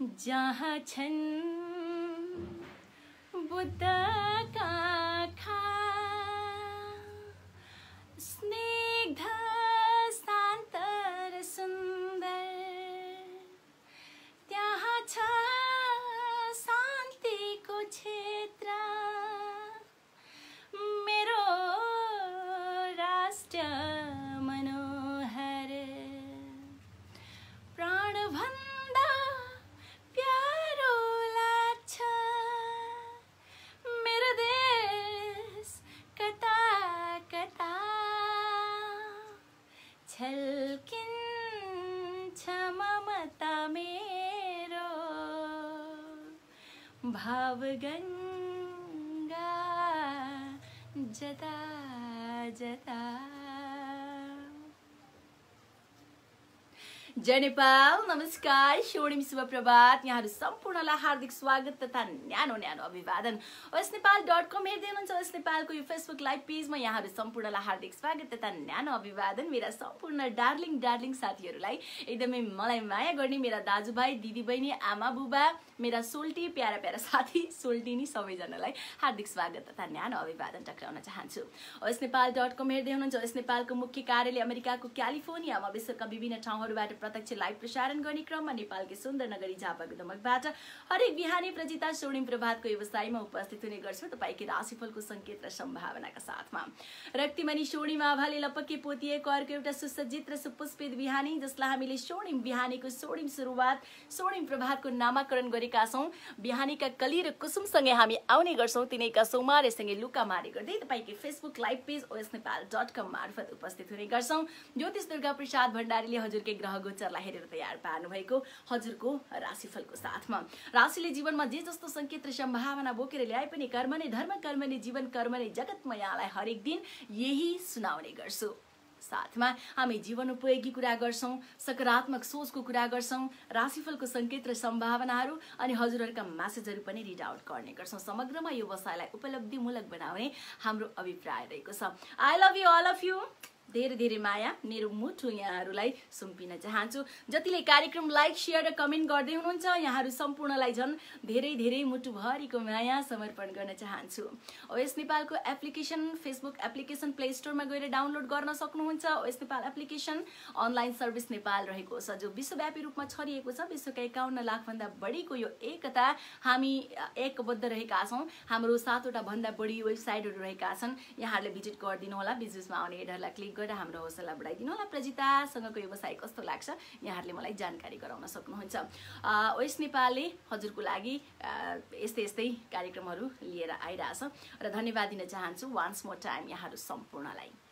जहाँ छन् बुद्धका स्निग्ध शान्त र सुन्दर त्यहाँ छ शान्तिको क्षेत्र मेरो राष्ट्र मनोहर प्राणभन छल्किन्छ ममता मेरो भावगंगा जता जता। जय नेपाल, नमस्कार, स्वर्णिम शुभ प्रभात। यहाँहरु सम्पूर्णलाई हार्दिक स्वागत तथा न्यानो न्यानो अभिवादन। osnepal.com हेर्दै हुनुहुन्छ osnepalको यो फेसबुक लाइभ पेजमा यहाँहरु सम्पूर्णलाई हार्दिक स्वागत तथा न्यानो अभिवादन। मेरा सम्पूर्ण डार्लिङ साथीहरुलाई, एकदमै मलाई माया गर्ने मेरा दाजुभाइ, दिदीबहिनी, आमा बुबा, मेरा सोल्टी, प्यारा प्यारा साथी सोल्टिनी सबैजनालाई हार्दिक स्वागत तथा न्यानो अभिवादन टक्राउन चाहन्छु। osnepal.com हेर्दै हुनुहुन्छ। osnepalको मुख्य कार्यालय अमेरिकाको क्यालिफोर्नियामा विश्वका विभिन्न ठाउँहरुबाट प्रत्यक्ष लाइभ प्रसारण गर्ने क्रममा नेपालकै सुन्दर नगरी झापाको दमकबाट हरेक बिहानी प्रजिता स्वर्णिम प्रभातको व्यवसायमा उपस्थित हुने गर्छु, तपाईकै राशिफलको संकेत र सम्भावनाका साथमा। रक्तिमणि स्वर्णिम आभाले लपक्के पोतिएको अर्को एउटा सुसज्जित र सुपुष्पित बिहानी, जसलाई हामीले स्वर्णिम बिहानीको स्वर्णिम सुरुवात स्वर्णिम प्रभातको नामकरण गरेका छौँ। बिहानीका कली र कुसुमसँगै हामी आउने गर्छौँ, तिनैका सौमारेसँगै लुका मारे गर्दै तपाईँकै फेसबुक लाइभ पेज osnepal.com मार्फत उपस्थित हुने गर्छौँ। ज्योतिष दुर्गा प्रसाद भण्डारीले हजुरकै ग्रह गोचरलाई हेरेर तयार पार्नु भएको हजुरको राशिफलको साथमा। राशिले जीवनमा जे जस्तो संकेत र सम्भावना बोकेर ल्याए पनि कर्म नै धर्म, कर्म नै जीवन, कर्म नै जगत, म यहाँलाई हरेक दिन यही सुनाउने गर्छु। साथमा हामी जीवन उपयोगी कुरा गर्छौं, सकारात्मक सोचको कुरा गर्छौं, राशिफलको संकेत र सम्भावनाहरू अनि हजुरहरूका मेसेजहरू पनि रिड आउट गर्ने गर्छौं। समग्रमा यो व्यवसायलाई उपलब्धिमूलक बनाउने हाम्रो अभिप्राय रहेको छ। I love you all of you, धेरै धेरै माया मेरो मुठु यहाँहरूलाई सुम्पिन चाहन्छु। जतिले कार्यक्रम लाइक, सेयर र कमेन्ट गर्दै हुनुहुन्छ यहाँहरू सम्पूर्णलाई झन् धेरै धेरै मुटुभरिको माया समर्पण गर्न चाहन्छु। ओएस नेपालको एप्लिकेसन, फेसबुक एप्लिकेसन प्ले स्टोरमा गएर डाउनलोड गर्न सक्नुहुन्छ। OS Nepal application online service Nepal रहेको छ, जो विश्वव्यापी रूपमा छरिएको छ। विश्वका 51 लाखभन्दा बढीको यो एकता हामी एकबद्ध रहेका छौँ। हाम्रो 7 वटा भन्दा बढी वेबसाइटहरू रहेका छन्, यहाँहरूले भिजिट गरिदिनु होला। बिजनेसमा आउने हेडहरूलाई क्लिक गरेर हाम्रो हौसला बढाइदिनु होला। प्रजितासँगको व्यवसाय कस्तो लाग्छ यहाँहरूले मलाई जानकारी गराउन सक्नुहुन्छ। ओएस नेपालले हजुरको लागि यस्तै यस्तै कार्यक्रमहरू लिएर आइरहेछ र धन्यवाद दिन चाहन्छु वान्स मोर टाइम यहाँहरू सम्पूर्णलाई।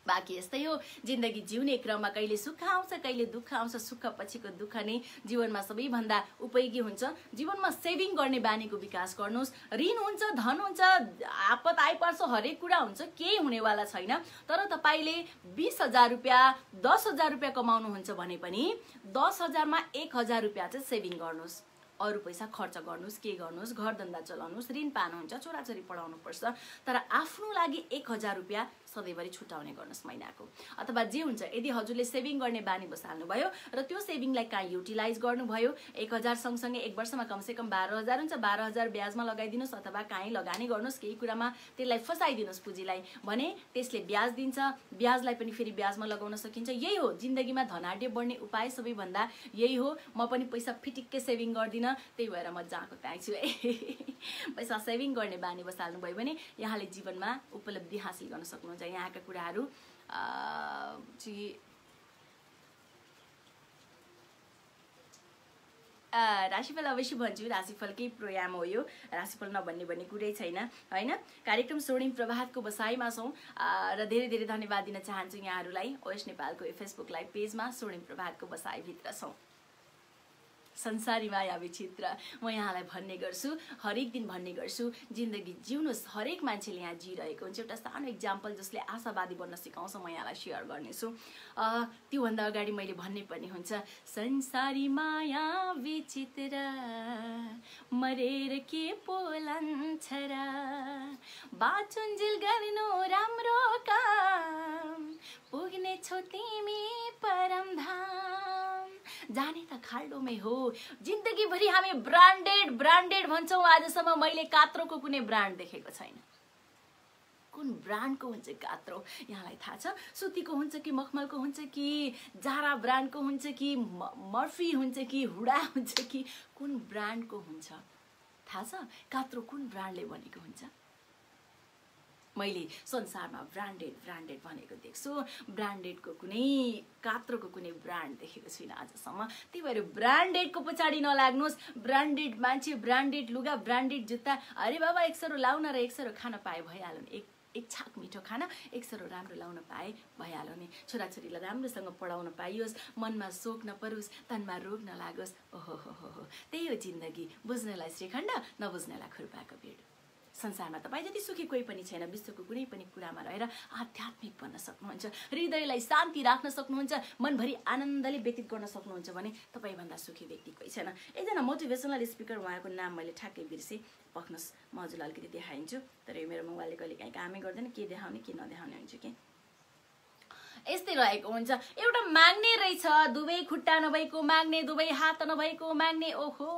बाँकी यस्तै हो, जिन्दगी जिउने क्रममा कहिले सुख आउँछ, कहिले दुःख आउँछ। सुख पछिको दुःख नै जीवनमा सबैभन्दा उपयोगी हुन्छ। जीवनमा सेभिङ गर्ने बानीको विकास गर्नुहोस्। ऋण हुन्छ, धन हुन्छ, आपत आइपर्छ, हरेक कुरा हुन्छ, केही हुनेवाला छैन। तर तपाईँले 20,000 रुपियाँ, 10,000 रुपियाँ कमाउनुहुन्छ भने पनि 10,000मा 1,000 रुपियाँ चाहिँ सेभिङ गर्नुहोस्। अरू पैसा खर्च गर्नुहोस्, के गर्नुहोस्, घरधन्दा चलाउनुहोस्, ऋण पानुहुन्छ, छोराछोरी पढाउनुपर्छ, तर आफ्नो लागि 1,000 रुपियाँ सधैँभरि छुट्याउने गर्नुहोस् महिनाको। अथवा जे हुन्छ, यदि हजुरले सेभिङ गर्ने बानी बसाल्नुभयो र त्यो सेभिङलाई कहाँ युटिलाइज गर्नुभयो, 1,000 सँगसँगै 1 वर्षमा कमसेकम 12,000 हुन्छ। 12,000 ब्याजमा लगाइदिनुहोस् अथवा कहीँ लगानी गर्नुहोस्, केही कुरामा त्यसलाई फसाइदिनुहोस् पुँजीलाई, भने त्यसले ब्याज दिन्छ। ब्याजलाई पनि फेरि ब्याजमा लगाउन सकिन्छ। यही हो जिन्दगीमा धनाढ्य बढ्ने उपाय, सबैभन्दा यही हो। म पनि पैसा फिटिक्कै सेभिङ गर्दिनँ, त्यही भएर म जहाँको त्यहाँ छु। पैसा सेभिङ गर्ने बानी बसाल्नुभयो भने यहाँले जीवनमा उपलब्धि हासिल गर्न सक्नुहुन्छ। यहाँका कुराहरू राशिफल अवश्य भन्छु, राशिफलकै प्रोग्राम हो यो, राशिफल नभन्ने भन्ने कुरै छैन, होइन। कार्यक्रम स्वर्णिम प्रभातको बसाइमा छौँ र धेरै धेरै धन्यवाद दिन चाहन्छु यहाँहरूलाई। ओएस नेपालको फेसबुक लाइभ पेजमा स्वर्णिम प्रभातको बसाइभित्र छौँ। संसारी माया विचित्र, म यहाँलाई भन्ने गर्छु, हरेक दिन भन्ने गर्छु, जिन्दगी जिउनुहोस्। हरेक मान्छेले यहाँ जिइरहेको हुन्छ। एउटा सानो इक्जाम्पल जसले आशावादी बन्न सिकाउँछ, म यहाँलाई सेयर गर्नेछु। त्योभन्दा अगाडि मैले भन्नै पर्ने हुन्छ, संसारी माया विचित्र मरेर के पोलन्छ र, बाँचुन्जेल गर्नु राम्रो काम, पुग्ने छौ तिमी परमधाम। जाने त खाल्डोमै हो, जिंदगी भरी हामी ब्रान्डेड ब्रान्डेड भन्छौं, आजसम्म मैले कात्रोको कुनै ब्रान्ड देखेको छैन। कुन ब्रान्डको हुन्छ कात्रो यहाँलाई थाहा छ? सुतीको हुन्छ कि मखमलको हुन्छ कि जारा ब्रान्डको हुन्छ कि मर्फी हुन्छ कि हुडा हुन्छ कि कुन ब्रान्डको हुन्छ थाहा छ? कात्रो कुन ब्रान्डले बनेको हुन्छ? मैले संसारमा ब्रान्डेड ब्रान्डेड भनेको देख्छु, ब्रान्डेडको कुनै कात्रोको कुनै ब्रान्ड देखेको छुइनँ आजसम्म। त्यही भएर ब्रान्डेडको पछाडि नलाग्नुहोस्। ब्रान्डेड मान्छे, ब्रान्डेड लुगा, ब्रान्डेड जुत्ता, अरे बाबा एक सरो लाउन र एक सरो खान पाए भइहाल्यो नि। एक छाक मिठो खाना, एक सरो राम्रो लाउन पाए भइहाल्यो नि। छोराछोरीलाई राम्रोसँग पढाउन पाइयोस्, मनमा शोक नपरोस्, तनमा रोग नलागोस्। ओहो, त्यही हो जिन्दगी। बुझ्नलाई श्रीखण्ड, नबुझ्नलाई खुर्पाको भेट। संसारमा तपाईँ जति सुखी कोही पनि छैन। विश्वको कुनै पनि कुरामा रहेर आध्यात्मिक बन्न सक्नुहुन्छ, हृदयलाई शान्ति राख्न सक्नुहुन्छ, मनभरि आनन्दले व्यतीत गर्न सक्नुहुन्छ भने तपाईभन्दा सुखी व्यक्ति कोही छैन। एकजना मोटिभेसनल स्पिकर, उहाँको नाम मैले ठ्याक्कै बिर्सेँ, पख्नुहोस् म हजुरलाई अलिकति देखाइदिन्छु। तर यो मेरो मोबाइलले कहिले काहीँ कामै गर्दैन, के देखाउने के नदेखाउने हुन्छ कि यस्तै रहेको हुन्छ। एउटा माग्ने रहेछ, दुवै खुट्टा नभएको माग्ने, दुवै हात नभएको माग्ने। ओहो,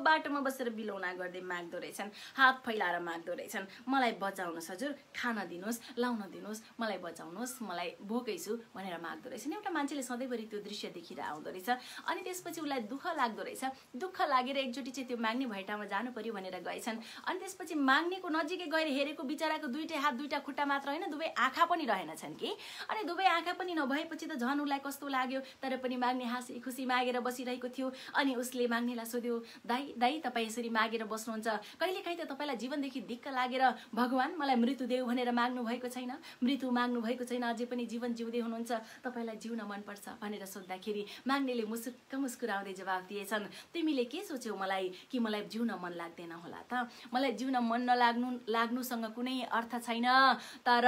बाटोमा बसेर बिलौना गर्दै माग्दो रहेछन्, हात फैलाएर माग्दो रहेछन्, मलाई बचाउनुहोस् हजुर, खान दिनुहोस्, लाउन दिनुहोस्, मलाई बचाउनुहोस्, मलाई भोकै छु भनेर माग्दो रहेछन्। एउटा मान्छेले सधैँभरि त्यो दृश्य देखेर आउँदो रहेछ, अनि त्यसपछि उसलाई दुःख लाग्दो रहेछ। दुःख लागेर एकचोटि चाहिँ त्यो माग्ने भैटामा जानु पर्यो भनेर गएछन्। अनि त्यसपछि माग्नेको नजिकै गएर हेरेको बिचराको दुईटै हात दुईटा खुट्टा मात्र होइन, दुवै आँखा पनि रहेनछन् कि। अनि दुवै आँखा पनि नभएपछि त झन् उसलाई कस्तो लाग्यो। तर पनि माग्ने हाँसी खुसी मागेर बसिरहेको थियो। अनि उसले माग्नेलाई सोध्यो, दाइ तपाईँ यसरी मागेर बस्नुहुन्छ, कहिलेकाहीँ त तपाईँलाई जीवनदेखि दिक्क लागेर भगवान् मलाई मृत्यु देऊ भनेर माग्नु भएको छैन? मृत्यु माग्नु भएको छैन, अझै पनि जीवन जिउँदै हुनुहुन्छ, तपाईँलाई जिउन मनपर्छ भनेर सोद्धाखेरि माग्नेले मुस्कुरा मुस्कुराउँदै जवाफ दिएछन्, तिमीले के सोच्यौ मलाई, कि मलाई जिउन मन लाग्दैन होला त? मलाई जिउन मन लाग्नुसँग कुनै अर्थ छैन, तर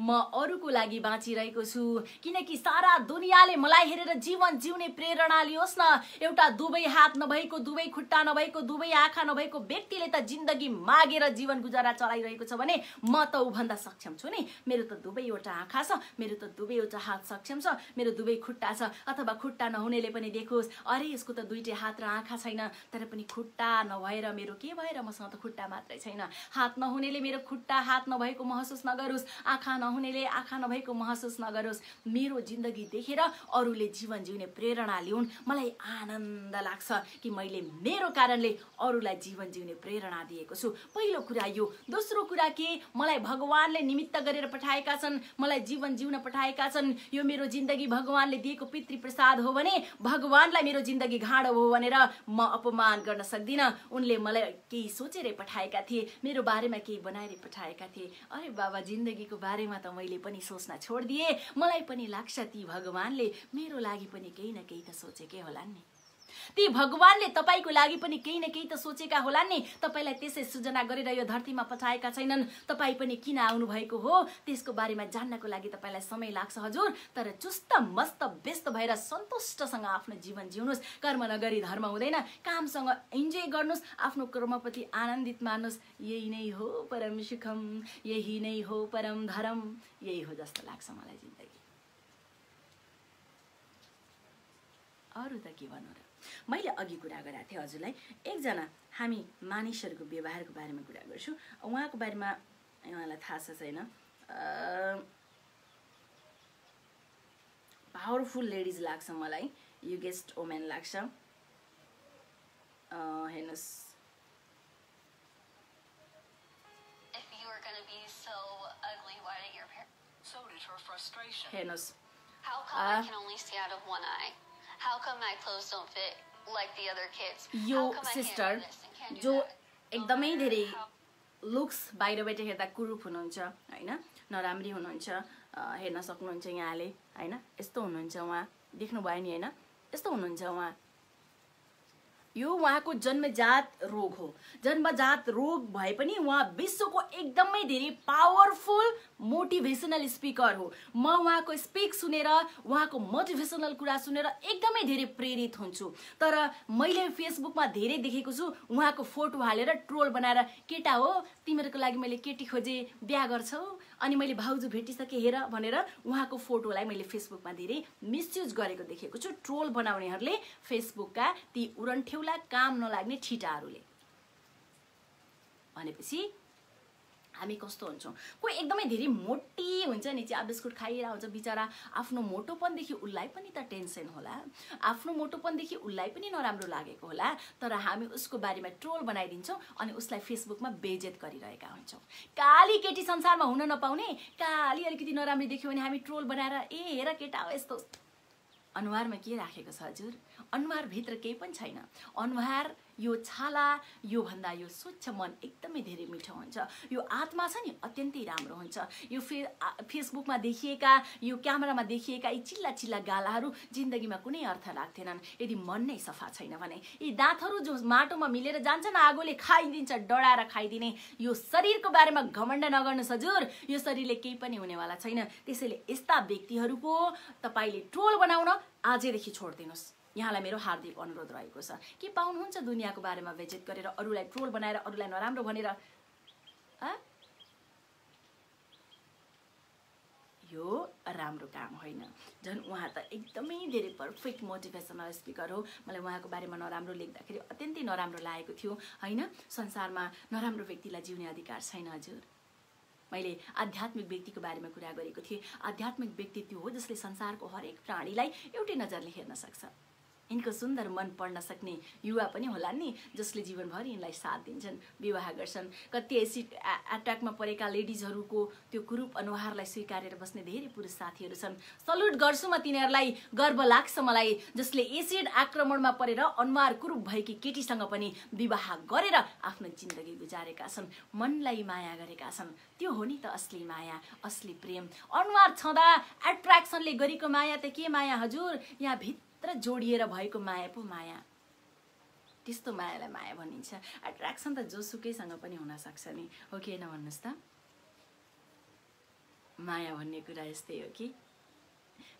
म अरूको लागि बाँचिरहेको छु, किनकि सारा दुनियाँले मलाई हेरेर जीवन जिउने प्रेरणा लियोस् न। एउटा दुवै हात नभएको, दुवै खुट्टा नभएको, दुवै आँखा नभएको व्यक्तिले त जिन्दगी मागेर जीवन गुजारा चलाइरहेको छ भने म त उभन्दा सक्षम छु नि। मेरो त दुवैवटा आँखा छ, मेरो त दुवैवटा हात सक्षम छ, मेरो दुवै खुट्टा छ। अथवा खुट्टा नहुनेले पनि देखोस्, अरे यसको त दुईटै हात र आँखा छैन, तर पनि खुट्टा नभएर मेरो के भएर, मसँग त खुट्टा मात्रै छैन। हात नहुनेले मेरो खुट्टा हात नभएको महसुस नगरोस्, आँखा नहुनेले आँखा नभएको महसुस नगरोस्। मेरो जिन्दगी देखेर अरूले जीवन जिउने प्रेरणा लिउन्। मलाई आनन्द लाग्छ कि मैले मेरो कारणले अरूलाई जीवन जिउने प्रेरणा दिएको छु। पहिलो कुरा यो। दोस्रो कुरा के, मलाई भगवानले निमित्त गरेर पठाएका छन्, मलाई जीवन जिउन पठाएका छन्। यो मेरो जिन्दगी भगवानले दिएको पितृ प्रसाद हो भने भगवानलाई मेरो जिन्दगी घाँडो हो भनेर म अपमान गर्न सक्दिनँ। उनले मलाई केही सोचेरै पठाएका थिए, मेरो बारेमा केही बनाएर पठाएका थिए। अरे बाबा, जिन्दगीको बारेमा त मैले पनि सोच्न छोडिदिएँ। मलाई पनि लाग्छ ती भगवानले मेरो लागि पनि केही न केही त सोचेकै होला नि। ती भगवानले तपाईँको लागि पनि केही न केही त सोचेका होला नि। तपाईँलाई त्यसै सृजना गरेर यो धरतीमा पठाएका छैनन्। तपाईँ पनि किन आउनुभएको हो त्यसको बारेमा जान्नको लागि तपाईँलाई समय लाग्छ हजुर, तर चुस्त मस्त व्यस्त भएर सन्तुष्टसँग आफ्नो जीवन जिउनुहोस्। कर्म नगरी धर्म हुँदैन, कामसँग इन्जोय गर्नुहोस्, आफ्नो कर्मप्रति आनन्दित मान्नुहोस्। यही नै हो परम सुखम, यही नै हो परम धर्म, यही हो जस्तो लाग्छ मलाई जिन्दगी। अरू त के भन्नु र। मैले अघि कुरा गरेको थिएँ हजुरलाई, एकजना हामी मानिसहरूको व्यवहारको बारेमा कुरा गर्छु। उहाँको बारेमा उहाँलाई थाहा छ छैन? पावरफुल लेडिज लाग्छ मलाई, युगेस्ट वुमेन लाग्छ। हेर्नुहोस्, हेर्नुहोस्, यो सिस्टर जो एकदमै धेरै लुक्स बाहिरबाट हेर्दा कुरूप हुनुहुन्छ होइन, नराम्री हुनुहुन्छ, हेर्न सक्नुहुन्छ यहाँले होइन, यस्तो हुनुहुन्छ उहाँ, देख्नुभयो नि होइन, यस्तो हुनुहुन्छ उहाँ। यो उहाँको जन्मजात रोग हो। जन्मजात रोग भए पनि उहाँ विश्वको एकदमै धेरै पावरफुल मोटिभेसनल स्पिकर हो। म उहाँको स्पिक सुनेर, उहाँको मोटिभेसनल कुरा सुनेर एकदमै धेरै प्रेरित हुन्छु। तर मैले फेसबुकमा धेरै देखेको छु उहाँको फोटो हालेर ट्रोल बनाएर, केटा हो तिमीहरूको लागि मैले केटी खोजेँ, बिहा गर्छौ, अनि मैले भाउजू भेटिसकेँ हेर भनेर उहाँको फोटोलाई मैले फेसबुकमा धेरै मिसयुज गरेको देखेको छु। ट्रोल बनाउनेहरूले फेसबुकका ती उडन्ठ्यौला आफूलाई काम नलाग्ने ठिटाहरूले। भनेपछि हामी कस्तो हुन्छौँ, कोही एकदमै धेरै मोटी हुन्छ नि, चिया बिस्कुट खाइरहेको हुन्छ बिचरा, आफ्नो मोटोपनदेखि उसलाई पनि त टेन्सन होला, आफ्नो मोटोपनदेखि उसलाई पनि नराम्रो लागेको होला, तर हामी उसको बारेमा ट्रोल बनाइदिन्छौँ अनि उसलाई फेसबुकमा बेइज्जत गरिरहेका हुन्छौँ। काली केटी संसारमा हुन नपाउने, काली अलिकति नराम्री देख्यो भने हामी ट्रोल बनाएर ए हेर केटा हो यस्तो, अनुहारमा के राखेको छ हजुर, अनुहारभित्र केही पनि छैन, अनुहार यो छाला यो भन्दा यो स्वच्छ मन एकदमै धेरै मिठो हुन्छ, यो आत्मा छ नि अत्यन्तै राम्रो हुन्छ। यो फेसबुकमा देखिएका यो क्यामेरामा देखिएका यी चिल्ला चिल्ला गालाहरू जिन्दगीमा कुनै अर्थ राख्दैनन् यदि मन नै सफा छैन भने। यी दाँतहरू जो माटोमा मिलेर जान्छन् आगोले खाइदिन्छ डढाएर खाइदिने, यो शरीरको बारेमा घमण्ड नगर्नुहोस् हजुर, यो शरीरले केही पनि हुनेवाला छैन। त्यसैले यस्ता व्यक्तिहरूको तपाईँले ट्रोल बनाउन आजदेखि छोडिदिनुहोस्, यहाँलाई मेरो हार्दिक अनुरोध रहेको छ। के पाउनुहुन्छ दुनियाँको बारेमा बेइज्जत गरेर, अरूलाई ट्रोल बनाएर, अरूलाई नराम्रो भनेर? यो राम्रो काम होइन। झन् उहाँ त एकदमै धेरै पर्फेक्ट मोटिभेसनल स्पिकर हो, मलाई उहाँको बारेमा नराम्रो लेख्दाखेरि अत्यन्तै नराम्रो लागेको थियो होइन। संसारमा नराम्रो व्यक्तिलाई जिउने अधिकार छैन हजुर। मैले आध्यात्मिक व्यक्तिको बारेमा कुरा गरेको थिएँ। आध्यात्मिक व्यक्ति त्यो हो जसले संसारको हरेक प्राणीलाई एउटै नजरले हेर्न सक्छ, इनको सुन्दर मन पढ्न सक्ने युवा पनि होला नि जसले जीवनभरि यिनलाई साथ दिन्छन्, विवाह गर्छन्। कति एसिड एट्याकमा परेका लेडिजहरूको त्यो कुरूप अनुहारलाई स्वीकारेर बस्ने धेरै पुरुष साथीहरू छन्, सल्युट गर्छु म तिनीहरूलाई, गर्व लाग्छ मलाई जसले एसिड आक्रमणमा परेर अनुहार कुरूप भएकी केटीसँग पनि विवाह गरेर आफ्नो जिन्दगी गुजारेका छन्, मनलाई माया गरेका छन्। त्यो हो नि त असली माया, असली प्रेम। अनुहार छँदा एट्र्याक्सनले गरेको माया त के माया हजुर, यहाँ तर जोडिएर भएको माया पो माया। त्यस्तो मायालाई माया भनिन्छ। एट्र्याक्सन त जोसुकैसँग पनि हुन सक्छ नि, हो कि होइन भन्नुहोस् त? माया भन्ने कुरा यस्तै हो कि।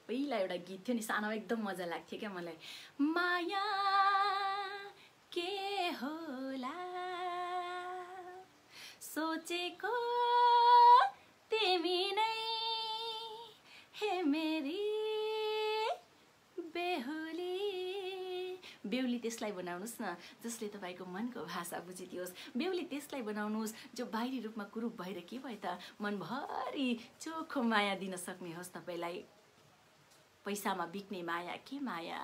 पहिला एउटा गीत थियो नि, सानो एकदम मजा लाग्थ्यो क्या मलाई, माया के होला सोचेको तिमी नै हे मेरी बेहुली। त्यसलाई बनाउनुहोस् न जसले तपाईँको मनको भाषा बुझिदियोस्, बेहुली त्यसलाई बनाउनुहोस् जो बाहिरी रूपमा कुरूप भएर के भयो त मनभरि चोखो माया दिन सक्ने होस् तपाईँलाई। पैसामा बिक्ने माया के माया,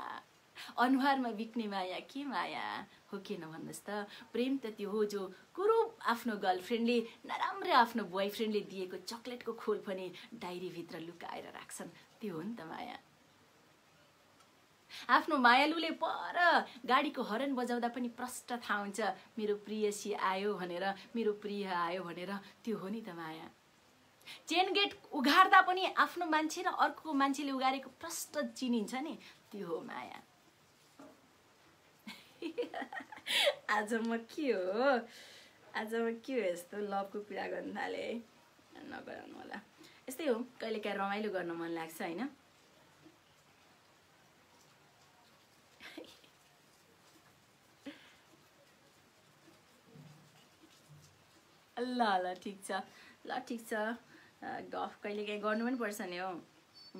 अनुहारमा बिक्ने माया के माया, हो कि नभन्नुहोस् त? प्रेम त त्यो हो जो कुरूप आफ्नो गर्लफ्रेन्डले, नराम्रो आफ्नो बोयफ्रेन्डले दिएको चक्लेटको खोल पनि डायरीभित्र लुकाएर राख्छन्, त्यो हो नि त माया। आफ्नो मायालुले पर गाडीको हर्न बजाउँदा पनि प्रष्ट थाहा हुन्छ मेरो प्रियसी आयो भनेर, मेरो प्रिय आयो भनेर, त्यो हो नि त माया। चेन गेट उघार्दा पनि आफ्नो मान्छे र अर्को मान्छेले उघारेको प्रष्ट चिनिन्छ नि, त्यो हो माया। आज म के हो यस्तो लभको कुरा गर्न थालेँ, नगराउनु होला। यस्तै हो, कहिलेकाहीँ रमाइलो गर्न मन लाग्छ होइन। ल ठिक छ, गफ कहिलेकाहीँ गर्नु पनि पर्छ नि हौ,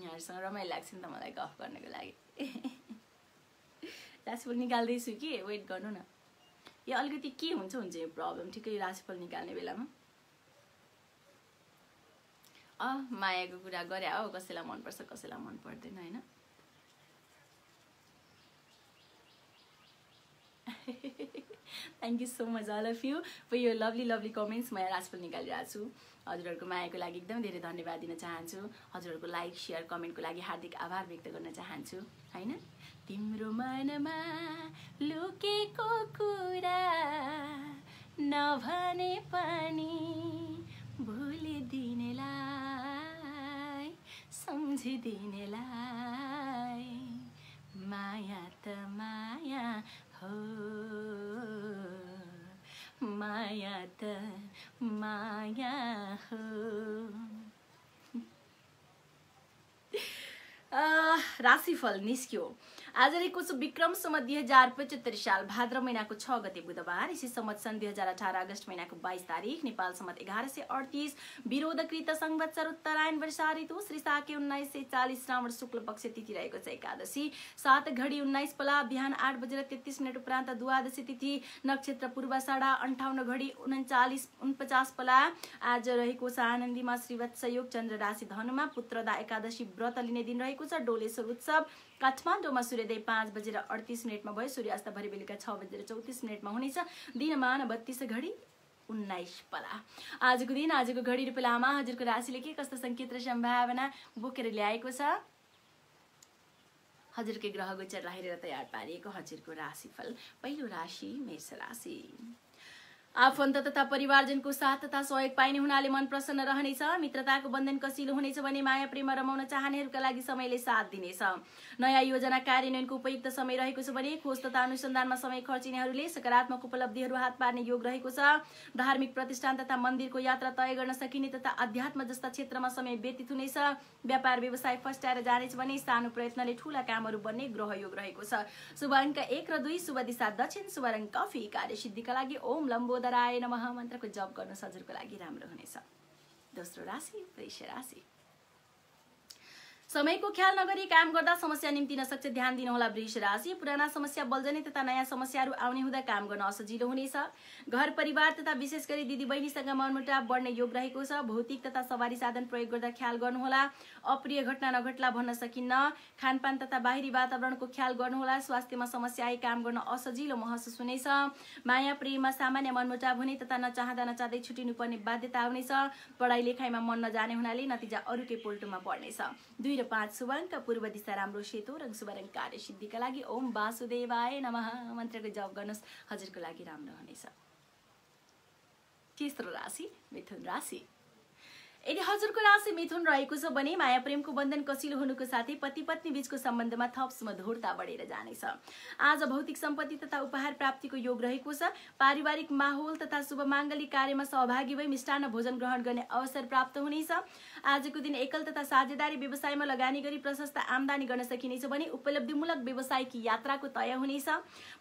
यहाँहरूसँग रमाइलो लाग्छ नि त मलाई गफ गर्नुको लागि। राशिफल निकाल्दैछु कि, वेट गर्नु न। यो अलिकति के हुन्छ यो प्रब्लम, ठिकै राशिफल निकाल्ने बेलामा। मायाको कुरा गरे हो, कसैलाई मनपर्छ कसैलाई मन पर्दैन होइन। Thank you so much all of you for your lovely lovely comments. मैं राशिफल निकालिरहेको छु, हजुरहरुको मायाको लागि एकदम धेरै धन्यवाद दिन चाहन्छु। हजुरहरुको लाइक शेयर कमेन्टको लागि हार्दिक आभार व्यक्त गर्न चाहन्छु हैन। तिम्रो मनमा लुकेको कुरा नभने पनि भुलिदिनेलाई सम्झिदिनेलाई माया त माया हो, माया त माया हो। राशिफल निस्क्यो। आज रेको विक्रम संवत 2075 साल भाद्र महीना को 6 गते बुधबार, इसी संवत सन् 2018 अगस्त महीना को 22 तारीख, नेपाल संवत 1138 विरोधकृत संवत्सर उत्तरायण वर्षा ऋतु श्री साके 1940 श्रावण शुक्ल पक्ष तिथि रहेको छ एकादशी 7 घडी 19 पला बिहान 8 बजेर 33 मिनट उपरान्त द्वादशी तिथि नक्षत्र पूर्वाषाढा 58 घडी 49:49 पला आज रहेको छ आनन्दीमा श्रीवत्स योग चन्द्र राशि धनुमा पुत्रदा एकादशी व्रत लिने दिन रहेको छ। डोलेश्वर उत्सव काठमाडौँमा सूर्योदय 5 बजेर 38 मिनटमा भयो, सूर्यास्त भरि बेलुका 6 बजेर 34 मिनटमा हुनेछ। दिनमान 32 घडी 19 पला। आजको दिन आजको घडी रुपैयाँमा हजुरको राशिले के कस्तो संकेत र सम्भावना बोकेर ल्याएको छ, हजुरकै ग्रह गोचरलाई हेरेर तयार पारिएको हजुरको राशिफल। पहिलो राशि मेष राशि। आफन्त तथा परिवारजनको साथ तथा सहयोग पाइने हुनाले मन प्रसन्न रहनेछ। मित्रताको बन्धन कसिलो हुनेछ भने माया प्रेम रमाउन चाहनेहरूका लागि समयले साथ दिनेछ। नयाँ योजना कार्यान्वयनको उपयुक्त समय रहेको छ भने खोज तथा अनुसन्धानमा समय खर्चिनेहरूले सकारात्मक उपलब्धिहरू हात पार्ने योग रहेको छ। धार्मिक प्रतिष्ठान तथा मन्दिरको यात्रा तय गर्न सकिने तथा अध्यात्म जस्ता क्षेत्रमा समय व्यतीत हुनेछ। व्यापार व्यवसाय फस्टाएर जानेछ भने सानो प्रयत्नले ठूला कामहरू बन्ने ग्रह योग रहेको छ। शुभ अङ्क 1 र 2, शुभ दिशा दक्षिण, शुभ रङ कफी। कार्यसिद्धिका लागि ओम लम्बो दराय नमः मन्त्रको जप गर्न हजुरको लागि राम्रो हुनेछ। दोस्रो राशि वृष राशि। समयको ख्याल नगरी काम गर्दा समस्या निम्तिन सक्छ, ध्यान दिनुहोला वृष राशि। पुराना समस्या बल्झने तथा नयाँ समस्याहरू आउने हुँदा काम गर्न असजिलो हुनेछ। घर परिवार तथा विशेष गरी दिदीबहिनीसँग मनमुटाव बढ्ने योग रहेको छ। भौतिक तथा सवारी साधन प्रयोग गर्दा ख्याल गर्नुहोला, अप्रिय घटना नघट्ला भन्न सकिन्न। खानपान तथा बाहिरी वातावरणको ख्याल गर्नुहोला। स्वास्थ्यमा समस्या आए काम गर्न असजिलो महसुस हुनेछ। माया प्रेममा सामान्य मनमुटाव हुने तथा नचाहँदा नचाहँदै छुटिनुपर्ने बाध्यता आउनेछ। पढाइ लेखाइमा मन नजाने हुनाले नतिजा अरूकै पोल्टोमा पर्नेछ। 5 शुभ अङ्क पूर्व दिशा, राम्रो सेतो रङ, शुभ रङ कार्यसिद्धिका लागि ओम वासुदेवाय नमः मन्त्रको जप गर्नुहोस्, हजुरको लागि राम्रो हुनेछ। तेस्रो राशि मिथुन राशि। यदि हजुरको राशि मिथुन रहेको छ भने माया प्रेमको बन्धन कसिलो हुनुको साथै पति पत्नी बीचको सम्बन्धमा थप मधुरता बढेर जानेछ। आज भौतिक सम्पत्ति तथा उपहार प्राप्तिको योग रहेको छ। पारिवारिक माहौल तथा शुभ माङ्गलिक कार्यमा सहभागी भई मिष्टान्न भोजन ग्रहण गर्ने अवसर प्राप्त हुनेछ। आजको दिन एकल तथा साझेदारी व्यवसायमा लगानी गरी प्रशस्त आमदानी गर्न सकिनेछ भने उपलब्धिमूलक व्यवसायिक यात्राको तय हुनेछ।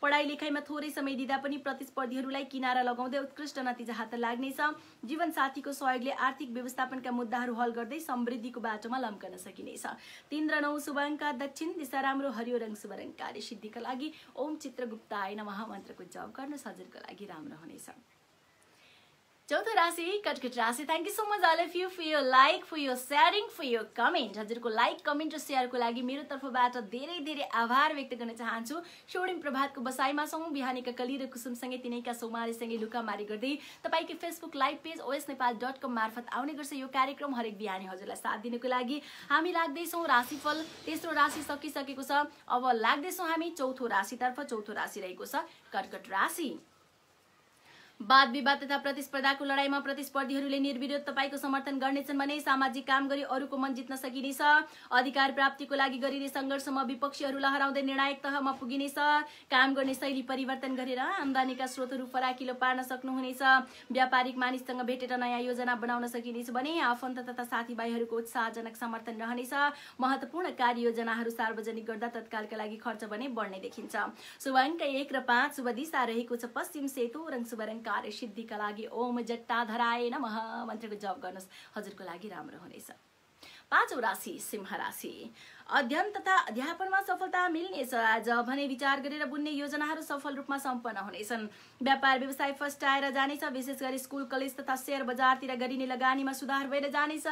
पढाइ लेखाइमा थोरै समय दिँदा पनि प्रतिस्पर्धीहरूलाई किनारा लगाउँदै उत्कृष्ट नतिजा हात लाग्नेछ। जीवनसाथीको सहयोगले आर्थिक व्यवस्था का मुद्दाहरू हल गर्दै समृद्धिको बाटोमा लम्कन सकिनेछ। 3 र 9 शुभ अङ्क दक्षिण, दिशा राम्रो, हरियो रङ, शुभ रङ कार्यसिद्धिका लागि ओम चित्रगुप्ताय नमः मन्त्रको जप गर्न हजुरको लागि राम्रो हुनेछ। चौथो राशि कटकट राशि। Thank you so much all of you for your like, for your sharing, for your comment. हजुरको लाइक कमेन्ट र शेयरको लागि मेरो तर्फबाट धेरै धेरै आभार व्यक्त गर्न चाहन्छु। स्वर्णिम प्रभातको बसाइमा छौं, बिहानीका कली र कुसुमसँगै तिनैका सौमारीसँगै लुकामारी गर्दै तपाईको फेसबुक लाइभ पेज osnepal.com मार्फत आउने गर्छ यो कार्यक्रम। हरेक बिहानी हजुरलाई साथ दिनुको लागि हामी लाग्दै छौं राशिफल। तेस्रो राशि सकिसकेको छ, अब लाग्दै छौं हामी चौथो राशितर्फ। चौथो राशि रहेको छ कर्कट राशि। वाद विवाद तथा प्रतिस्पर्धाको लडाईमा प्रतिस्पर्धीहरूले निर्विरोध तपाईको समर्थन गर्नेछन् भने सामाजिक काम गरी अरूको मन जित्न सकिनेछ। अधिकार प्राप्तिको लागि गरिने संघर्षमा विपक्षीहरू लहराउँदै निर्णायक तहमा पुगिनेछ। काम गर्ने शैली परिवर्तन गरेर आम्दानीका स्रोतहरू फराकिलो पार्न सक्नुहुनेछ। व्यापारिक मानिससँग भेटेर नयाँ योजना बनाउन सकिनेछ भने आफन्त तथा साथीभाइहरूको उत्साहजनक समर्थन रहनेछ। महत्त्वपूर्ण कार्ययोजनाहरू सार्वजनिक गर्दा तत्कालका लागि खर्च भने बढ्ने देखिन्छ। शुभ अङ्क 1 र 5, शुभ दिशा रहेको छ पश्चिम सेतो रङ, शुभ रङ कार्यसिद्धिका लागि ओम जट्टाधराय नमः मन्त्रको जप गर्नुहोस्, हजुरको लागि राम्रो हुनेछ। पाँचौं राशि सिंह राशि। अध्ययन तथा अध्यापनमा सफलता मिल्नेछ। आज भने विचार गरेर बुन्ने योजनाहरू सफल रूपमा सम्पन्न हुनेछन्। व्यापार व्यवसाय फस्टाएर जानेछ। विशेष गरी स्कुल कलेज तथा शेयर बजारतिर गरिने लगानीमा सुधार भएर जानेछ।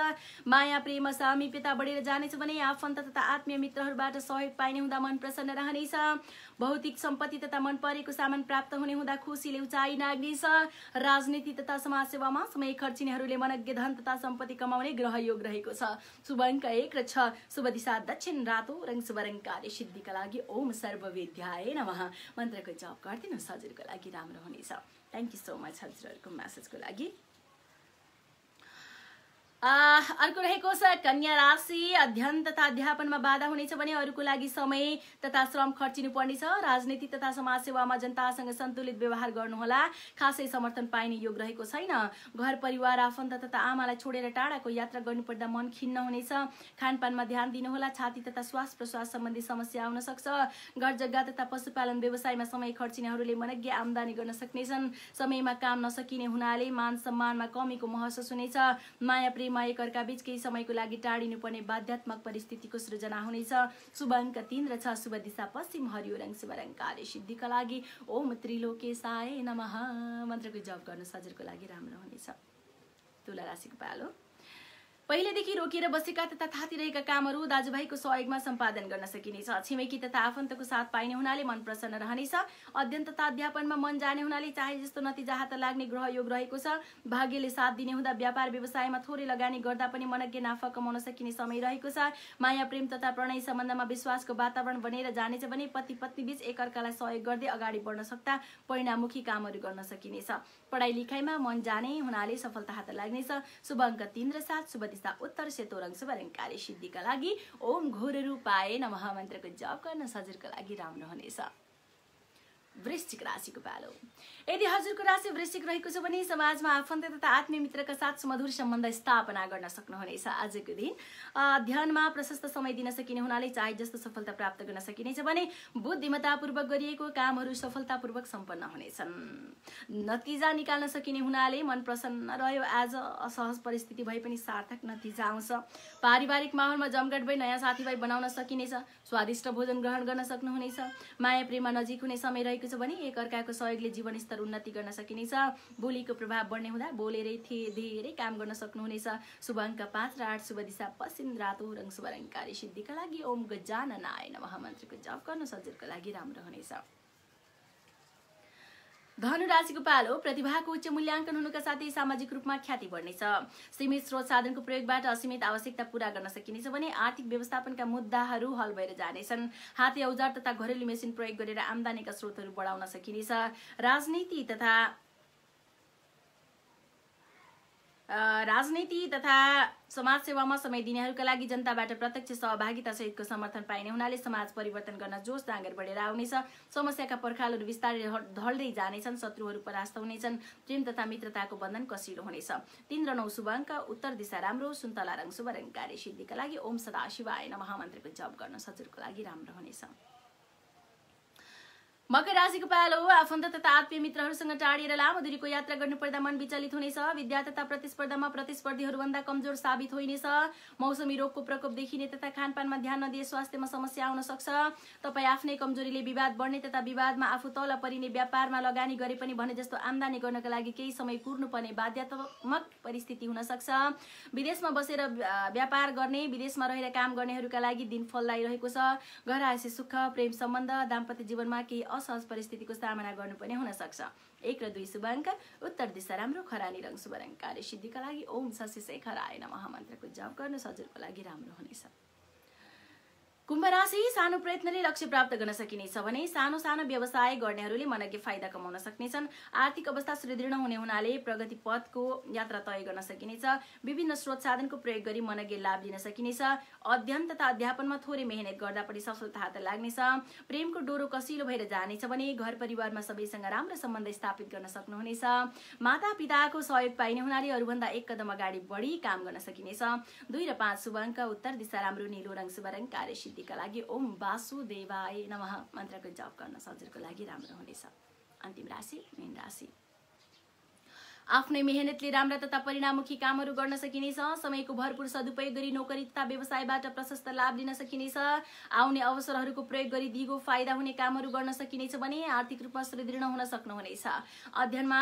माया प्रेम सामीप्यता बढेर जानेछ भने आफन्त तथा आत्मीय मित्रहरूबाट सहयोग पाइने हुँदा मन प्रसन्न रहनेछ। भौतिक सम्पत्ति तथा मन परेको सामान प्राप्त हुने हुँदा खुसीले उचाइ नाग्नेछ। राजनीति तथा समाजसेवामा समय खर्चिनेहरूले मनज्ञ धन तथा सम्पत्ति कमाउने ग्रह योग रहेको छ। शुभ अङ्क 1 र 6, शुभ दिशा दक्षिण, रातो रङ, शुभ रङ कार्यसिद्धिका लागि ओम सर्वविद्याय नमः मन्त्रको जप गरिदिनुहोस्, हजुरको लागि राम्रो हुनेछ। थ्याङ्क यू सो मच हजुरहरूको मेसेजको लागि। अर्को रहेको छ कन्या राशि। अध्ययन तथा अध्यापनमा बाधा हुनेछ भने अरूको लागि समय तथा श्रम खर्चिनु पर्नेछ। राजनीति तथा समाजसेवामा जनतासँग सन्तुलित व्यवहार गर्नुहोला। खासै समर्थन पाइने योग रहेको छैन। घर परिवार आफन्त तथा आमालाई छोडेर टाढाको यात्रा गर्नुपर्दा मन खिन्न हुनेछ। खानपानमा ध्यान दिनुहोला। छाती तथा श्वास प्रश्वास सम्बन्धी समस्या आउन सक्छ। घर जग्गा तथा पशुपालन व्यवसायमा समय खर्चिनेहरूले मनज्ञ आमदानी गर्न सक्नेछन्। समयमा काम नसकिने हुनाले मान सम्मानमा कमीको महसुस हुनेछ। माया एकअर्का बीच केही समयको लागि टाढिनुपर्ने बाध्यात्मक परिस्थितिको सृजना हुनेछ। शुभ अङ्क 3 र 6, शुभ दिशा पश्चिम, हरियो रंग शुभ रंग। कार्य सिद्धिका लागि ओम त्रिलोकेशाय नमः मन्त्रको जप गर्न सजिलोको लागि राम्रो हुनेछ। तुला राशिको पालो। पहिलेदेखि रोकेर बसेका तथा थातिरहेका कामहरू दाजुभाइको सहयोगमा सम्पादन गर्न सकिनेछ। छिमेकी तथा आफन्तको साथ पाइने हुनाले मन प्रसन्न रहनेछ। अध्ययन तथा अध्यापनमा मन जाने हुनाले चाहे जस्तो नतिजा हात लाग्ने ग्रह योग रहेको छ। भाग्यले साथ दिने हुँदा व्यापार व्यवसायमा थोरै लगानी गर्दा पनि मनज्ञ नाफा कमाउन सकिने समय रहेको छ। माया प्रेम तथा प्रणय सम्बन्धमा विश्वासको वातावरण बनेर जानेछ भने पति पत्नी बीच एकअर्कालाई सहयोग गर्दै अगाडि बढ्न सक्दा परिणाममुखी कामहरू गर्न सकिनेछ। पढाइ लेखाइमा मन जाने हुनाले सफलता हात लाग्नेछ। शुभ अङ्क 3 र 7, शुभ दिशा उत्तर सेतो रंग शुभ रंग। कार्य सिद्धिका लागि ओम घोर रूपाय नमः मन्त्रको जप गर्न सजिलोका लागि राम्रो हुनेछ। वृश्चिक राशिको पालो। यदि हजुरको राशि वृश्चिक रहेको छ भने समाजमा आफन्त तथा आत्मीय मित्रका साथ सुमधुर सम्बन्ध स्थापना गर्न सक्नुहुनेछ। आजको दिन अध्ययनमा प्रशस्त समय दिन सकिने हुनाले चाहे जस्तो सफलता प्राप्त गर्न सकिनेछ भने बुद्धिमत्तापूर्वक गरिएको कामहरू सफलतापूर्वक सम्पन्न हुनेछन्। नतिजा निकाल्न सकिने हुनाले मन प्रसन्न रह्यो। आज असहज परिस्थिति भए पनि सार्थक नतिजा आउँछ। पारिवारिक माहौलमा जमघट भई नयाँ साथीभाइ बनाउन सकिनेछ। स्वादिष्ट भोजन ग्रहण गर्न सक्नुहुनेछ। माया प्रेममा नजिक हुने समय रहेको भने एकअर्काको सहयोगले जीवनस्तर उन्नति गर्न सकिनेछ। बोलीको प्रभाव बढ्ने हुँदा बोलेरै धेरै काम गर्न सक्नुहुनेछ। शुभ अङ्क 5 र 8, शुभ दिशा पश्चिम, रातो रंग शुभ रंग। कार्य सिद्धिका लागि ओम गजाननाय नमः मन्त्रको जप गर्न सजिलोका लागि राम्रो हुनेछ। धनु राशिको पालो। प्रतिभाको उच्च मूल्याङ्कन हुनुका साथै सामाजिक रूपमा ख्याति बढ्नेछ। सीमित स्रोत साधनको प्रयोगबाट असीमित आवश्यकता पूरा गर्न सकिनेछ भने आर्थिक व्यवस्थापनका मुद्दाहरू हल भएर जानेछन्। हाते औजार तथा घरेलु मेसिन प्रयोग गरेर आम्दानीका स्रोतहरू बढाउन सकिनेछ। राजनीति तथा समाजसेवामा समय दिनेहरूका लागि जनताबाट प्रत्यक्ष सहभागिता सहितको समर्थन पाइने हुनाले समाज परिवर्तन गर्न जोश जाँगर बढेर आउनेछ। समस्याका पर्खालहरू विस्तारै ढल्दै जानेछन्। शत्रुहरू परास्त हुनेछन्। प्रेम तथा मित्रताको बन्धन कसिलो हुनेछ। 3 र 9, शुभ अङ्क उत्तर दिशा राम्रो, सुन्तला रंग शुभ रंग। कार्य सिद्धिका लागि ओम सदाशिवाय नमः मन्त्रको जप गर्न सजिलोको लागि राम्रो हुनेछ। मकर राशिको पालो। आफन्त तथा आत्मीय मित्रहरूसँग टाढिएर लामो दूरीको यात्रा गर्नुपर्दा मन विचलित हुनेछ। विद्या तथा प्रतिस्पर्धामा प्रतिस्पर्धीहरूभन्दा कमजोर साबित हुनेछ। मौसमी रोगको प्रकोप देखिने तथा खानपानमा ध्यान नदिए स्वास्थ्यमा समस्या आउन सक्छ। तपाई आफ्नै कमजोरीले विवाद बढ्ने तथा विवादमा आफू तल परिने व्यापारमा लगानी गरे पनि भने जस्तो आम्दानी गर्नका लागि केही समय कुर्नुपर्ने बाध्यतात्मक परिस्थिति हुन सक्छ। विदेशमा बसेर व्यापार गर्ने, विदेशमा रहेर काम गर्नेहरूका लागि दिन फलदायी रहेको छ। घर आएपछि सुख, प्रेम सम्बन्ध, दाम्पत्य जीवनमा केही असहज परिस्थितिको सामना गर्नुपर्ने हुन सक्छ। 1 र 2, शुभ अङ्क उत्तर दिशा राम्रो, खरानी रंग शुभ रंग। कार्य सिद्धिका लागि ओम शशिशेखराय नमः मन्त्रको जप गर्न सजिलोको लागि राम्रो हुनेछ। कुम्भ राशि। सानो प्रयत्नले लक्ष्य प्राप्त गर्न सकिनेछ भने सानो व्यवसाय गर्नेहरूले मनज्ञ फाइदा कमाउन सक्नेछन्। आर्थिक अवस्था सुदृढ हुने हुनाले प्रगति पथको यात्रा तय गर्न सकिनेछ। विभिन्न स्रोत साधनको प्रयोग गरी मनज्ञ लाभ लिन सकिनेछ। अध्ययन तथा अध्यापनमा थोरै मेहनत गर्दा पनि सफलता हात लाग्नेछ। प्रेमको डोरो कसिलो भएर जानेछ भने घर परिवारमा सबैसँग राम्रो सम्बन्ध स्थापित गर्न सक्नुहुनेछ। माता पिताको सहयोग पाइने हुनाले अरूभन्दा एक कदम अगाडि बढी काम गर्न सकिनेछ। 2 र 5, शुभ अङ्क उत्तर दिशा राम्रो, नीलो रंग शुभ रंग। कार्य का लागि ओम वासुदेवाय नमः मन्त्रको जप गर्न सजिलोको लागि राम्रो हुनेछ। अन्तिम राशि मीन राशि। आफ्नै मेहनतले राम्रा तथा परिणाममुखी कामहरू गर्न सकिनेछ। समयको भरपूर सदुपयोग गरी नोकरी तथा व्यवसायबाट प्रशस्त लाभ लिन सकिनेछ। आउने अवसरहरूको प्रयोग गरी दिगो फाइदा हुने कामहरू गर्न सकिनेछ भने आर्थिक रूपमा सुदृढ हुन सक्नुहुनेछ। अध्ययनमा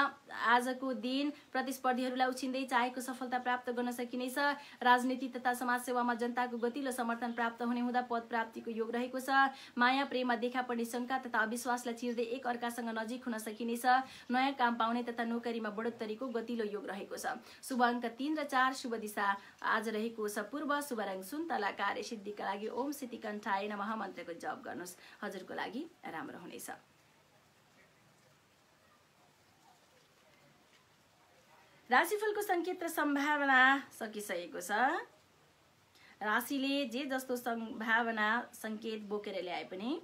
आजको दिन प्रतिस्पर्धीहरूलाई उछिन्दै चाहेको सफलता प्राप्त गर्न सकिनेछ। राजनीति तथा समाजसेवामा जनताको गतिलो समर्थन प्राप्त हुने हुँदा पद प्राप्तिको योग रहेको छ। माया प्रेममा देखा पर्ने शङ्का तथा अविश्वासलाई चिर्दै एकअर्कासँग नजिक हुन सकिनेछ। नयाँ काम पाउने तथा नोकरीमा बढोत्तरी को गतिलो योग रहेको छ। शुभ अङ्क 3 र 4, शुभ दिशा आज रहेको छ पूर्व, शुभ रंग सुन्तला। कार्य सिद्धिका लागि ओम सिद्धिकण्ठाय नमः मन्त्रको जप गर्नुस् हजुरको लागि राम्रो हुनेछ। राशिफलको संकेत र सम्भावना सकिसकेको छ। राशिले जे जस्तो सम्भावना संकेत बोकेर ल्याए पनि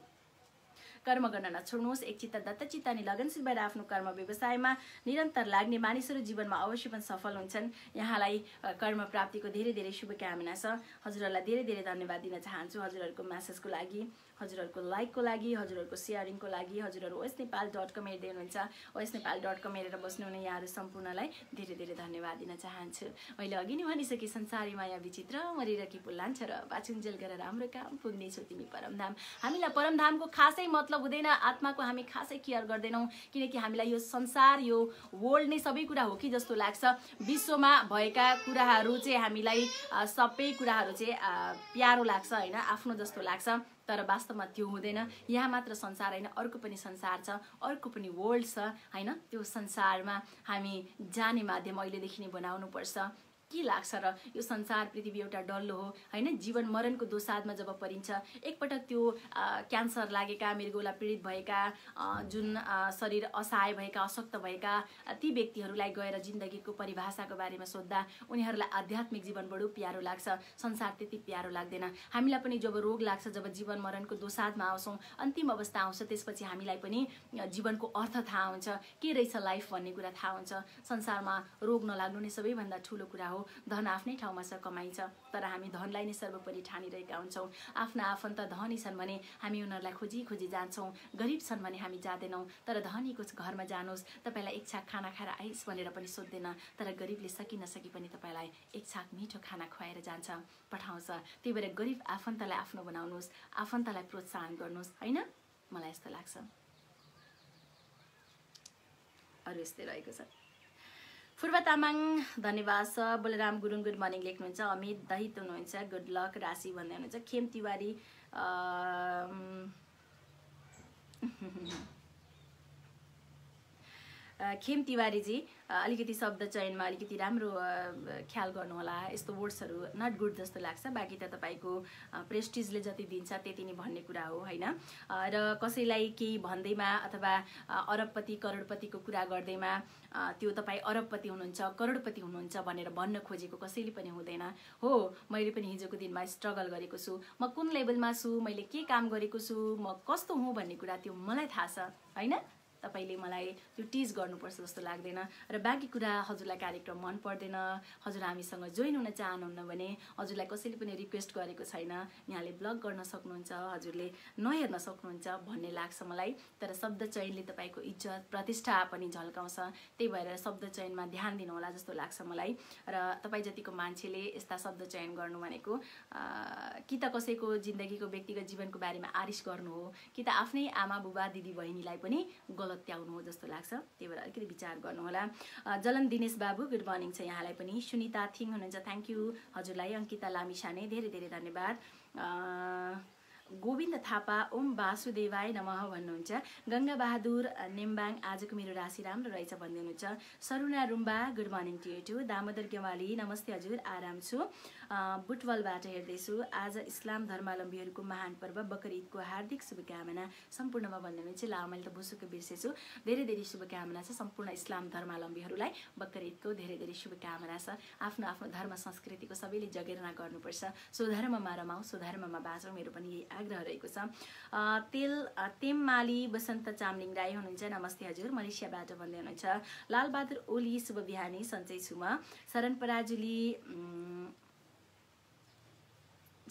कर्म गर्न नछोड्नुहोस्। एकचित्त दत्तचित्त अनि लगनशील भएर आफ्नो कर्म व्यवसायमा निरन्तर लाग्ने मानिसहरू जीवनमा अवश्य पनि सफल हुन्छन्। यहाँलाई कर्म प्राप्तिको धेरै धेरै शुभकामना छ। हजुरहरूलाई धेरै धेरै धन्यवाद दिन चाहन्छु हजुरहरूको मेसेजको लागि, हजुरहरूको लाइकको लागि, हजुरहरूको सेयरिङको लागि। हजुरहरू osnepal.com हेर्दै हुनुहुन्छ, osnepal.com हेरेर बस्नुहुने यहाँहरू सम्पूर्णलाई धेरै धेरै धन्यवाद दिन चाहन्छु। मैले अघि नै भनिसकेँ, संसारी माया विचित्र मरेर कि पुलान्छ र बाछुन्जेल गरेर राम्रो काम पुग्नेछौ तिमी परमधाम। हामीलाई परमधामको खासै मतलब हुँदैन, आत्माको हामी खासै केयर गर्दैनौँ, किनकि हामीलाई यो संसार, यो वर्ल्ड नै सबै कुरा हो कि जस्तो लाग्छ। विश्वमा भएका कुराहरू चाहिँ हामीलाई सबै कुराहरू चाहिँ प्यारो लाग्छ होइन, आफ्नो जस्तो लाग्छ, तर वास्तवमा त्यो हुँदैन। यहाँ मात्र संसार होइन, अर्को पनि संसार छ, अर्को पनि वर्ल्ड छ होइन। त्यो संसारमा हामी जाने माध्यम अहिलेदेखि नै बनाउनुपर्छ। के लाग्छ र यो संसार पृथ्वी एउटा डल्लो हो होइन। जीवन मरणको दोसाधमा जब परिन्छ, एकपटक त्यो क्यान्सर लागेका, मृगौला पीडित भएका, जुन शरीर असहाय भएका, अशक्त भएका ती व्यक्तिहरूलाई गएर जिन्दगीको परिभाषाको बारेमा सोद्धा उनीहरूलाई आध्यात्मिक जीवन बडो प्यारो लाग्छ, संसार त्यति प्यारो लाग्दैन। हामीलाई पनि जब रोग लाग्छ, जब जीवन मरणको दोसाधमा आउँछौँ, अन्तिम अवस्था आउँछ, त्यसपछि हामीलाई पनि जीवनको अर्थ थाहा हुन्छ, के रहेछ लाइफ भन्ने कुरा थाहा हुन्छ। संसारमा रोग नलाग्नु नै सबैभन्दा ठुलो कुरा हो। धन आफ्नै ठाउँमा छ, कमाइन्छ, तर हामी धनलाई नै सर्वोपरि ठानिरहेका हुन्छौँ। आफ्ना आफन्त धनी छन् भने हामी उनीहरूलाई खोजी खोजी जान्छौँ, गरिब छन् भने हामी जाँदैनौँ। तर धनीको घरमा जानुहोस्, तपाईँलाई एक छाक खाना खाएर आइस् भनेर पनि सोध्दैन, तर गरिबले सकि नसकी पनि तपाईँलाई एक छाक मिठो खाना खुवाएर जान्छ, पठाउँछ। त्यही भएर गरिब आफन्तलाई आफ्नो बनाउनुहोस्, आफन्तलाई प्रोत्साहन गर्नुहोस् होइन, मलाई यस्तो लाग्छ। अरू यस्तै रहेको छ। पूर्व तामाङ धन्यवाद छ। बलराम गुरुङ गुड मर्निङ लेख्नुहुन्छ। अमित दहित हुनुहुन्छ, गुड लक राशि भन्दै हुनुहुन्छ। खेम तिवारी खेम तिवारीजी अलिकति शब्द चयनमा अलिकति राम्रो ख्याल गर्नुहोला। यस्तो वर्ड्सहरू नट गुड जस्तो लाग्छ, बाँकी त तपाईँको प्रेस्टिजले जति दिन्छ त्यति नै भन्ने कुरा हो होइन। र कसैलाई केही भन्दैमा अथवा अरबपति करोडपतिको कुरा गर्दैमा त्यो तपाईँ अरबपति हुनुहुन्छ, करोडपति हुनुहुन्छ भनेर भन्न खोजेको कसैले पनि हुँदैन हो। मैले पनि हिजोको दिनमा स्ट्रगल गरेको छु, म कुन लेभलमा छु, मैले के काम गरेको छु, म कस्तो हुँ भन्ने कुरा त्यो मलाई थाहा छ होइन। तपाईले मलाई त्यो टिज गर्नुपर्छ जस्तो लाग्दैन। र बाँकी कुरा हजुरलाई कार्यक्रम मन पर्दैन, हजुर हामीसँग जोइन हुन चाहनुहुन्न भने हजुरलाई कसैले पनि रिक्वेस्ट गरेको छैन, यहाँले ब्लग गर्न सक्नुहुन्छ, हजुरले नहेर्न सक्नुहुन्छ भन्ने लाग्छ मलाई। तर शब्द चयनले तपाईँको इज्जत प्रतिष्ठा पनि झल्काउँछ, त्यही भएर शब्द चयनमा ध्यान दिनुहोला जस्तो लाग्छ मलाई। र तपाईँ जतिको मान्छेले यस्ता शब्द चयन गर्नु भनेको कि त कसैको जिन्दगीको व्यक्तिगत जीवनको बारेमा आरिस गर्नु हो, कि त आफ्नै आमा बुबा दिदी बहिनीलाई पनि त्याउनु हो जस्तो लाग्छ। त्यही भएर अलिकति विचार गर्नुहोला। जलन दिनेश बाबु गुड मर्निङ छ यहाँलाई पनि। सुनिता थिङ हुनुहुन्छ, थ्याङ्क यू हजुरलाई। अङ्किता लामिछाने धेरै धेरै धन्यवाद। गोविन्द थापा ओम वासुदेवाय नमः भन्नुहुन्छ। गङ्गा बहादुर नेम्बाङ आजको मेरो राशि राम्रो रहेछ भन्दै हुनुहुन्छ। Saruna Rumba good morning to you too. Damodar Gewali नमस्ते हजुर, आराम छु। बुटवलबाट हेर्दैछु। आज इस्लाम धर्मावलम्बीहरूको महान पर्व बकर ईदको हार्दिक शुभकामना सम्पूर्णमा भन्दै हुनुहुन्छ। ला मैले त बुसुको बिर्सेछु। धेरै धेरै शुभकामना छ सम्पूर्ण इस्लाम धर्मावलम्बीहरूलाई, बकर ईदको धेरै धेरै शुभकामना छ। आफ्नो आफ्नो धर्म संस्कृतिको सबैले जगेर्ना गर्नुपर्छ। स्वधर्ममा रमाउँ, स्वधर्ममा बाँचौँ, मेरो पनि यही आग्रह रहेको छ। तेममाली बसन्त चामलिङ राई हुनुहुन्छ, नमस्ते हजुर, मलेसियाबाट भन्दै हुनुहुन्छ। लालबहादुर ओली शुभ बिहानी, सन्चै छु म।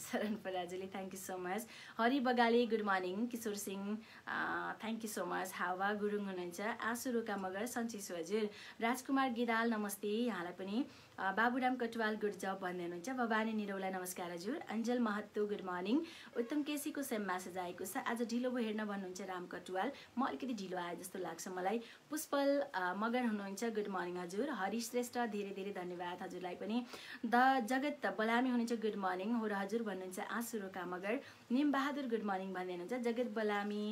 Sharan Parajuli thank you so much. Hari Bagale good morning. Kishor Singh thank you so much. Hawa Gurung हुनुहुन्छ। आँसु रोका मगर सन्चै छु हजुर। राजकुमार गिदाल नमस्ते यहाँलाई पनि। बाबुराम कटवाल गुड जब भन्दै हुनुहुन्छ। भवानी निरौला नमस्कार हजुर। Anjal Mahato good morning. उत्तम केसीको सेम म्यासेज आएको छ। आज ढिलो भयो हेर्न भन्नुहुन्छ राम कटवाल। म अलिकति ढिलो आएँ जस्तो लाग्छ मलाई। पुष्पल मगर हुनुहुन्छ, गुड मर्निङ हजुर। हरिश श्रेष्ठ धेरै धेरै धन्यवाद हजुरलाई पनि। द जगत बलामी हुनुहुन्छ, गुड मर्निङ हो र हजुर भन्नुहुन्छ। आँसु रोका मगर। निमबहादुर गुड मर्निङ भन्दै हुनुहुन्छ। जगत बलामी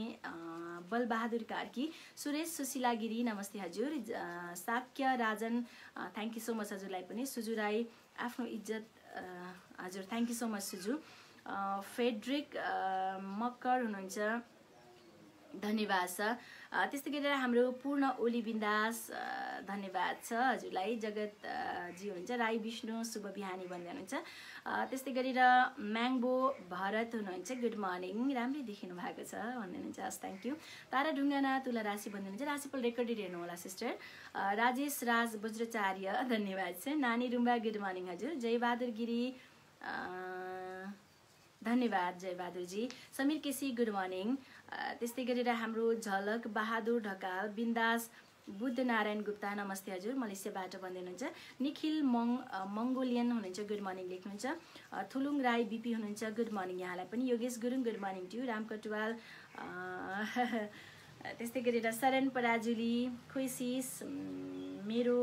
बलबहादुर कार्की। सुरेश सुशीला गिरी नमस्ते हजुर। Sakya Rajan thank you so much हजुरलाई पनि। सुजु राई आफ्नो इज्जत हजुर thank you so much Suju. Fredrick Makkar हुनुहुन्छ। धन्यवाद छ। त्यस्तै गरेर हाम्रो पूर्ण ओली बिन्दास धन्यवाद छ हजुरलाई। जगत जी हुनुहुन्छ, राई विष्णु शुभ बिहानी भन्दै हुनुहुन्छ। त्यस्तै गरेर म्याङ्गो भरत हुनुहुन्छ, गुड मर्निङ, राम्रै देखिनु भएको छ भन्दै हुनुहुन्छ, हस् थ्याङ्क यू। तारा ढुङ्गाना तुला राशि भन्दै हुनुहुन्छ, राशिफल रेकर्डेड हेर्नु होला सिस्टर। राजेश राज वज्राचार्य धन्यवाद छ। नानी रुम्बा गुड मर्निङ हजुर। जयबहादुर गिरी धन्यवाद जयबहादुरजी। Samir KC good morning. त्यस्तै गरेर हाम्रो झलक बहादुर ढकाल बिन्दास बुद्ध नारायण गुप्ता नमस्ते हजुर, मलेसियाबाट भन्दै हुनुहुन्छ। निखिल मङ्गोलियन हुनुहुन्छ, गुड मर्निङ लेख्नुहुन्छ। थुलुङ राई बिपी हुनुहुन्छ, गुड मर्निङ यहाँलाई पनि। Yogesh Gurung good morning to you. Ram Katuwal त्यस्तै गरेर शरण पराजुली खुइसिस मेरो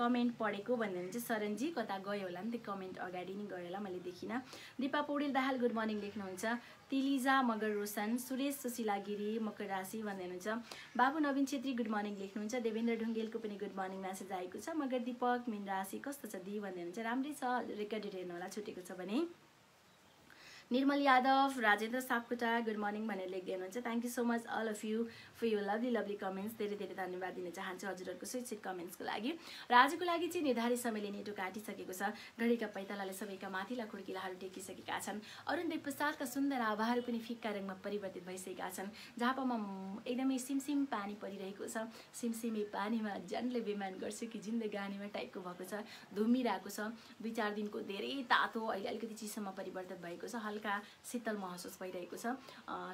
कमेन्ट पढेको भन्दै हुनुहुन्छ। सरनजी कता गयो होला नि, त्यो कमेन्ट अगाडि नै गयो होला, मैले देखिनँ। दिपा पौडेल दाहाल गुड मर्निङ लेख्नुहुन्छ। तिलिजा मगर रोशन, सुरेश सुशीला गिरी मकर राशि भन्दै हुनुहुन्छ। बाबु नवीन छेत्री गुड मर्निङ लेख्नुहुन्छ। देवेन्द्र ढुङ्गेलको पनि गुड मर्निङ म्यासेज आएको छ। मगर दिपक मीन राशि कस्तो छ दी भन्दै हुनुहुन्छ, राम्रै छ, रेकर्डेड हेर्नु होला छुटेको छ भने। निर्मल यादव राजेन्द्र सापकोटा गुड मर्निङ भनेर लेख्दै हुनुहुन्छ। Thank you so much all of you for your lovely lovely comments. धेरै धेरै धन्यवाद दिन चाहन्छु हजुरहरूको स्वेच्छिक कमेन्ट्सको लागि। र आजको लागि चाहिँ निर्धारित समयले नेटो काटिसकेको छ। घडीका पैतालाले सबैका माथिला खुड्किलाहरू टेकिसकेका छन्। अरुण देवप्रसादका सुन्दर आभाहरू पनि फिक्का रङमा परिवर्तित भइसकेका छन्। झापामा एकदमै सिमसिम पानी परिरहेको छ। सिमसिमे पानीमा जनले बेमान गर्छु कि जिन्दगानीमा टाइपको भएको छ, धुमिरहेको छ। 2-4 दिनको धेरै तातो, अहिले अलिकति चिसोमा परिवर्तन भएको छ, हल्का शीतल महसुस भइरहेको छ।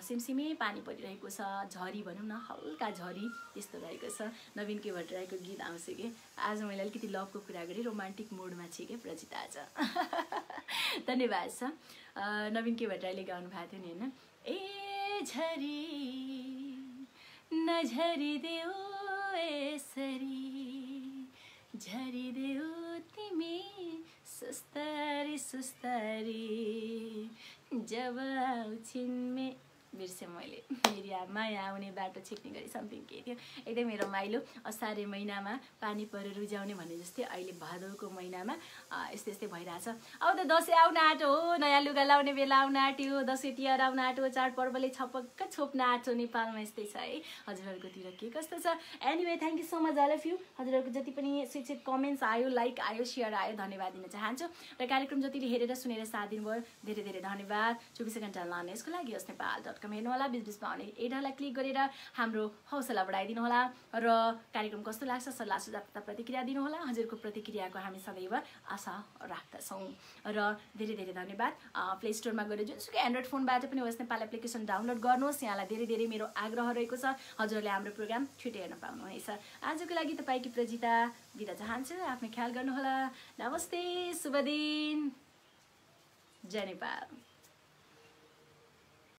सिमसिमे पानी परिरहेको छ, झरी भनौँ न, हल्का झरी त्यस्तो रहेको छ। नवीन के भट्टराईको गीत आउँछ कि आज, मैले अलिकति लभको कुरा गरेँ, रोमान्टिक मुडमा छु कि प्रजिता आज। धन्यवाद छ। नवीन के भट्टराईले गाउनु भएको थियो नि, होइन? ए झरी नझरिदेऊ यसरी, झरिदेऊ तिमी सुस्तरी सुस्तरी, जब छिन्मे बिर्सेँ मैले, मेरिया माया आउने बाटो छिक्ने गरी समथिङ के थियो। एकदम मेरो माइलो असारे महिनामा पानी परेर रुझाउने भने जस्तै अहिले भादौको महिनामा यस्तै यस्तै भइरहेछ। अब त दसैँ आउन आँटो हो, नयाँ लुगा लाउने बेला आउन आँट्यो, दसैँ तिहार आउन आँटो, चाडपर्वले छपक्क छोप्न आँटो। नेपालमा यस्तै छ है, हजुरहरूकोतिर के कस्तो छ? Anyway thank you so much all of you. हजुरहरूको जति पनि स्वेच्छित कमेन्ट्स आयो, लाइक आयो, सेयर आयो, धन्यवाद दिन चाहन्छु। र कार्यक्रम जतिले हेरेर सुनेर साथ दिनुभयो, धेरै धेरै धन्यवाद। 24 घण्टा लानेसको लागि OSNEPAL.com हेर्नु होला। बिचबिचमा आउने एडहरूलाई क्लिक गरेर हाम्रो हौसला बढाइदिनु होला र कार्यक्रम कस्तो लाग्छ सल्लाह सुझाव तथा प्रतिक्रिया दिनु होला। हजुरको प्रतिक्रियाको हामी सदैव आशा राख्दछौँ र धेरै धेरै धन्यवाद। प्ले स्टोरमा गएर जुनसुकै एन्ड्रोइड फोनबाट पनि OSNEPAL एप्लिकेसन डाउनलोड गर्नुहोस्। यहाँलाई धेरै धेरै मेरो आग्रह रहेको छ, हजुरहरूले हाम्रो प्रोग्राम छिटो हेर्न पाउनुहुनेछ। आजको लागि तपाईँकी प्रजिता बिदा चाहन्छु। आफ्नो ख्याल गर्नुहोला। नमस्ते, शुभ दिन, जय नेपाल।